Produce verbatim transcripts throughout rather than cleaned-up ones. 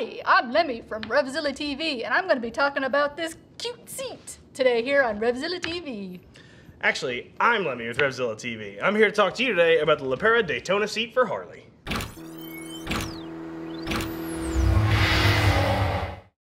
Sporty. I'm Lemmy from RevZilla T V, and I'm going to be talking about this cute seat today here on RevZilla T V. Actually, I'm Lemmy with RevZilla T V. I'm here to talk to you today about the Le Pera Daytona seat for Harley.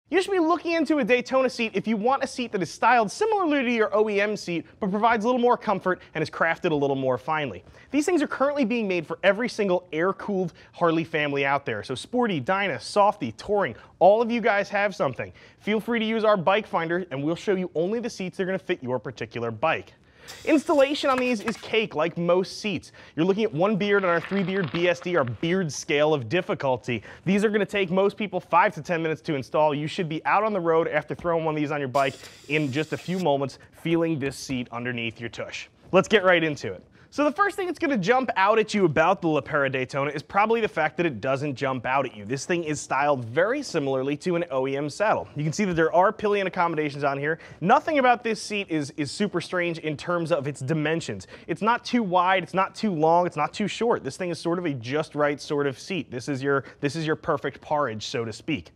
You should be looking into a Daytona seat if you want a seat that is styled similarly to your O E M seat, but provides a little more comfort and is crafted a little more finely. These things are currently being made for every single air-cooled Harley family out there. So Sporty, Dyna, Softy, Touring, all of you guys have something. Feel free to use our bike finder and we'll show you only the seats that are going to fit your particular bike. Installation on these is cake, like most seats. You're looking at one beard on our three beard B S D, our beard scale of difficulty. These are going to take most people five to ten minutes to install. You should be out on the road after throwing one of these on your bike in just a few moments, feeling this seat underneath your tush. Let's get right into it. So the first thing that's going to jump out at you about the Le Pera Daytona is probably the fact that it doesn't jump out at you. This thing is styled very similarly to an O E M saddle. You can see that there are pillion accommodations on here. Nothing about this seat is, is super strange in terms of its dimensions. It's not too wide, it's not too long, it's not too short. This thing is sort of a just right sort of seat. This is your, this is your perfect porridge, so to speak.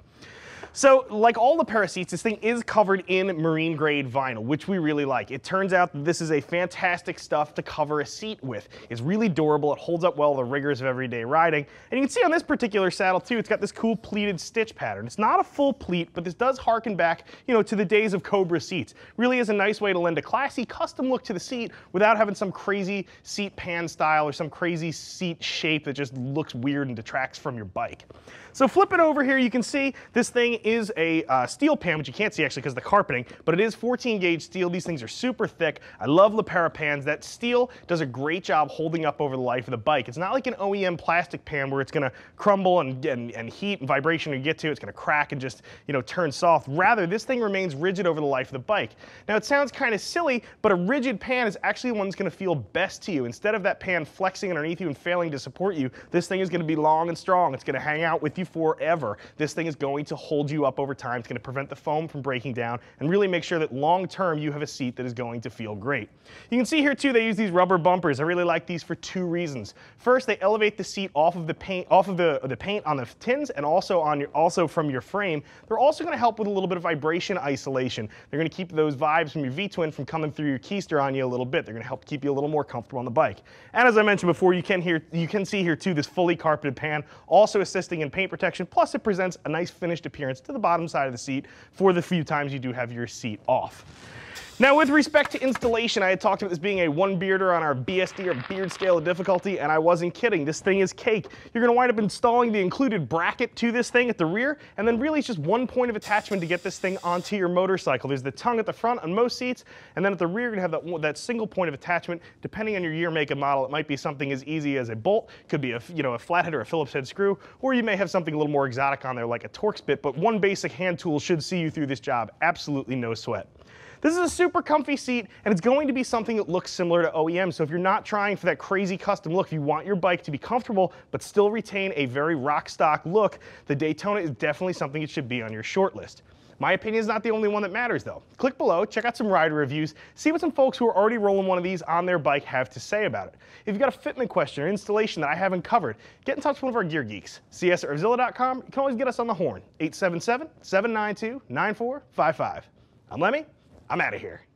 So, like all the Le Pera seats, this thing is covered in marine grade vinyl, which we really like. It turns out that this is a fantastic stuff to cover a seat with. It's really durable, it holds up well the rigors of everyday riding. And you can see on this particular saddle too, it's got this cool pleated stitch pattern. It's not a full pleat, but this does harken back, you know, to the days of Cobra seats. Really is a nice way to lend a classy custom look to the seat without having some crazy seat pan style or some crazy seat shape that just looks weird and detracts from your bike. So flip it over here, you can see this thing is a uh, steel pan, which you can't see actually because of the carpeting, but it is fourteen gauge steel. These things are super thick. I love Le Pera pans. That steel does a great job holding up over the life of the bike. It's not like an O E M plastic pan where it's going to crumble and, and, and heat and vibration you get to, it's going to crack and just, you know, turn soft. Rather, this thing remains rigid over the life of the bike. Now, it sounds kind of silly, but a rigid pan is actually the one that's going to feel best to you. Instead of that pan flexing underneath you and failing to support you, this thing is going to be long and strong. It's going to hang out with you forever. This thing is going to hold you up over time. It's going to prevent the foam from breaking down and really make sure that long term you have a seat that is going to feel great. You can see here too they use these rubber bumpers. I really like these for two reasons. First, they elevate the seat off of the paint, off of the, the paint on the tins and also on your, also from your frame. They're also going to help with a little bit of vibration isolation. They're going to keep those vibes from your V-twin from coming through your keister on you a little bit. They're going to help keep you a little more comfortable on the bike. And as I mentioned before, you can hear you can see here too this fully carpeted pan, also assisting in paint protection. Plus, it presents a nice finished appearance to the bottom side of the seat for the few times you do have your seat off. Now, with respect to installation, I had talked about this being a one-bearder on our B S D or beard scale of difficulty, and I wasn't kidding. This thing is cake. You're going to wind up installing the included bracket to this thing at the rear, and then really it's just one point of attachment to get this thing onto your motorcycle. There's the tongue at the front on most seats, and then at the rear you're going to have that, that single point of attachment. Depending on your year, make, and model, it might be something as easy as a bolt, could be a, you know, a flathead or a Phillips head screw, or you may have something a little more exotic on there like a Torx bit, but one basic hand tool should see you through this job. Absolutely no sweat. This is a super comfy seat, and it's going to be something that looks similar to O E M, so if you're not trying for that crazy custom look, if you want your bike to be comfortable but still retain a very rock stock look, the Daytona is definitely something that should be on your short list. My opinion is not the only one that matters, though. Click below, check out some rider reviews, see what some folks who are already rolling one of these on their bike have to say about it. If you've got a fitment question or installation that I haven't covered, get in touch with one of our gear geeks. See us at revzilla dot com. You can always get us on the horn, eight seven seven, seven nine two, nine four five five. I'm Lemmy. I'm out of here.